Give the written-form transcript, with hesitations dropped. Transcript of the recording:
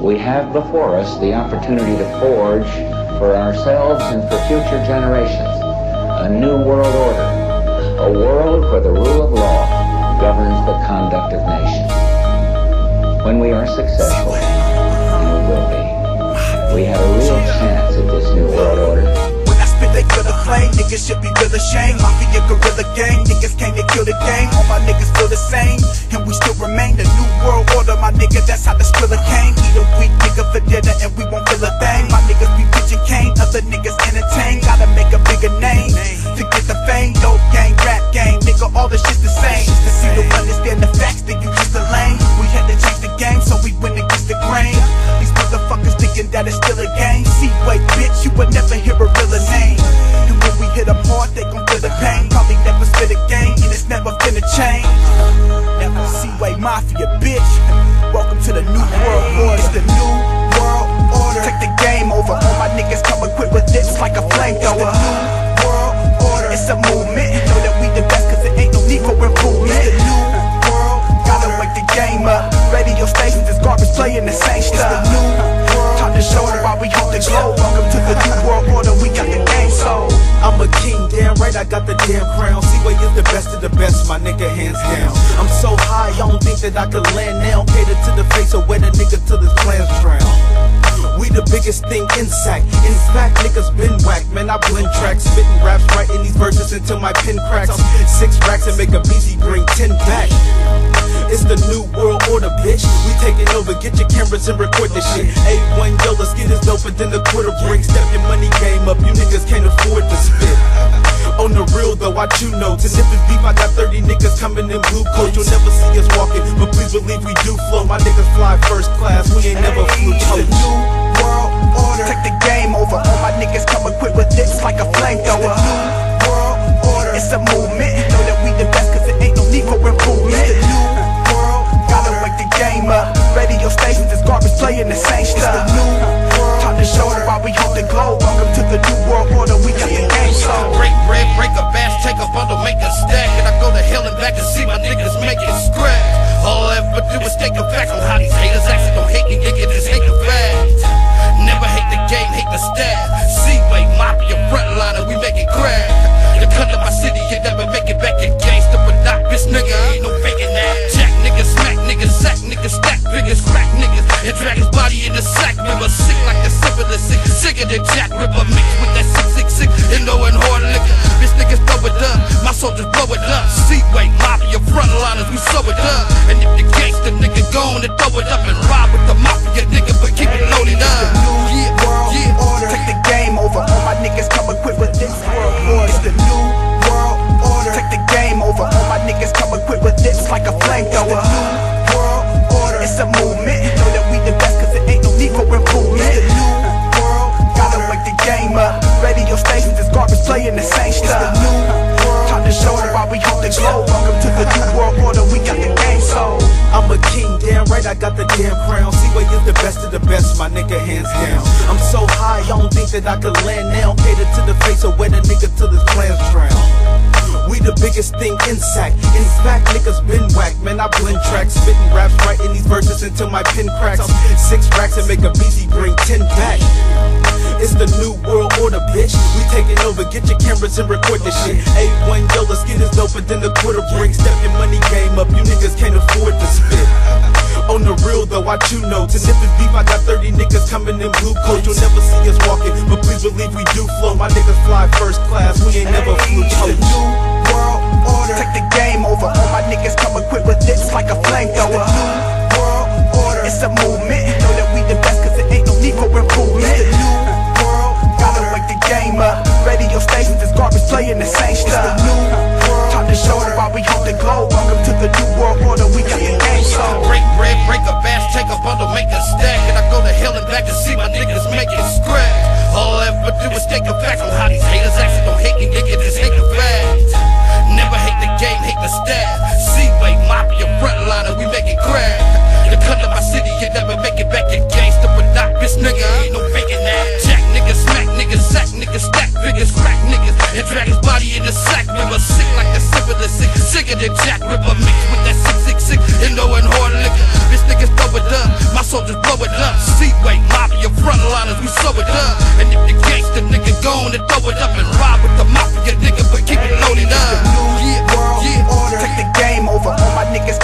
we have before us the opportunity to forge for ourselves and for future generations a new world order, a world where the rule of law governs the conduct of nations. When we are successful, and we will be, we have a real chance at this new world order. They feel the flame, niggas should be real ashamed. Mafia guerrilla gang, niggas came to kill the game. All my niggas feel the same, and we still remain the new world order, my nigga. That's how the thriller came. Eat a weak nigga for dinner, and we won't feel a thing. My niggas be rich and cane, other niggas entertain. Gotta make a bigger name to get the fame. Dope gang, rap gang, nigga, all this shit's the same. To see you understand the facts, that you just a lame. We had to change the game, so we went against the grain. These motherfuckers thinking that it's still a game. See, wait, bitch, you would never hear a real name. Hit them hard, they gon' feel the pain. Probably never spit a game, and it's never finna change. Never see way mafia, bitch. Welcome to the new world order. It's the new world order. Take the game over. All my niggas come equipped with dips like a flamethrower. It's the new world order. It's a movement. Know that we the best, cause there ain't no need for improvement. It's the new world order. Gotta wake the game up. Radio stations is garbage playing the same stuff. It's the new world order. Time to show them why we hold the globe. Welcome to the new world order. We got the game sold. I'm a king, damn right, I got the damn crown. Seaway is the best of the best, my nigga, hands down. I'm so high, I don't think that I could land now. Cater to the face of where the nigga till his plans drown. We the biggest thing in sack. In fact, niggas been whacked, man, I blend tracks. Spitting raps, writing these verses until my pen cracks. I'm hitting 6 racks and make a BC bring 10 back. It's the new world order, bitch. We taking over, get your cameras and record this shit. A1, yo, the skin is doper than the quarter break. Step your money game up, you niggas can't afford to spit. On the real though, I do know. To nip and beef, I got 30 niggas coming in blue coat. You'll never see us walking, but please believe we do flow. My niggas fly first class, we ain't never flew coach. It's the new world order. Take the game over. All my niggas come equipped with dips like a flamethrower. It's the new world order. It's a movement. Know that we the best, cause there ain't no need for improvement. Up. Radio stations is garbage playing the same stuff. It's the new world. Time to show them why we hold the globe. Welcome to the new world order. We got the game sold. Break bread, break a bash, take a bundle, make a stack, and I go to hell and back and see my niggas making scratch. All I ever do is take a back on how these haters actually gon' hate you, nigga. Just hate the fact. Never hate the game, hate the staff. Seaway mafia frontliner, we make it crack. You come to my city, you never make it back. You gangster, but not bitch, nigga. Ain't no faking that. Jack niggas, smack niggas, sack niggas, stack figures, crack niggas, and drag his body in the sack. River sick like the syphilis, sick, sicker than Jack Ripper, mixed with that 666 endo and hard liquor. Bitch niggas throw it up, my soldiers blow it up. Seaway mafia frontliners, we sew it up. And if the gangster nigga go on and throw it up and ride with the mafia nigga, but keep it loaded up. Yeah, world order. Take the game over. All my niggas come equipped with this world order. It's the new world order. Take the game over. All my niggas come equipped with this like a flamethrower. It's the new world order. It's a movement. Know that we the best, cause there ain't no need for improvement. It's the new world order. Gotta wake the game up. Radio stations is garbage playing the same stuff. It's the new world order. Time to show them why we hold the globe. Welcome to the new world order. We got the game sold. I'm a king, damn right, I got the damn crown. Seaway is the best of the best, my nigga, hands down. I'm so high, I don't think that I could land now. Cater to the face of where the nigga till his plans drown. We the biggest thing in sack. In fact, niggas been whacked, man, I blend tracks. Spitting raps, writing these verses until my pen cracks. I'm hitting 6 racks and make a BC bring 10 back. It's the new world order, bitch. We taking over, get your cameras and record this shit. A1, yo, the skin is doper than the quarter break. Step your money game up, you niggas can't afford to spit. On the real though, I do know. To nip and beef, I got 30 niggas coming in blue coat. You'll never see us walking, but please believe we do flow. My niggas fly first class, we ain't never flew coach. It's the new world order. Take the game over. All my niggas come equipped with dips like a flamethrower. It's the new world order. It's a movement. Know that we the best, cause there ain't no need for improvement. Game up. Radio stations is garbage playing the same stuff. It's the new world. Time to show them why we hold the globe. Welcome to the new world order. We got the game sold. Break bread, break a bash, take a bundle, make a stack, and I go to hell and back to see my niggas making scratch. All I ever do is take a back on how these haters actually gon' hate you, nigga. Just hate the fact. Never hate the game, hate the staff. Seaway mafia frontliner, we make it crack. You come to my city, you never make it. just blow it up. Seatway, lobby your frontliners, we sew it up. And if you gangsta, nigga, go on and throw it up and ride with the mafia, nigga, but keep it loaded up. The new year world order, take the game over. All my niggas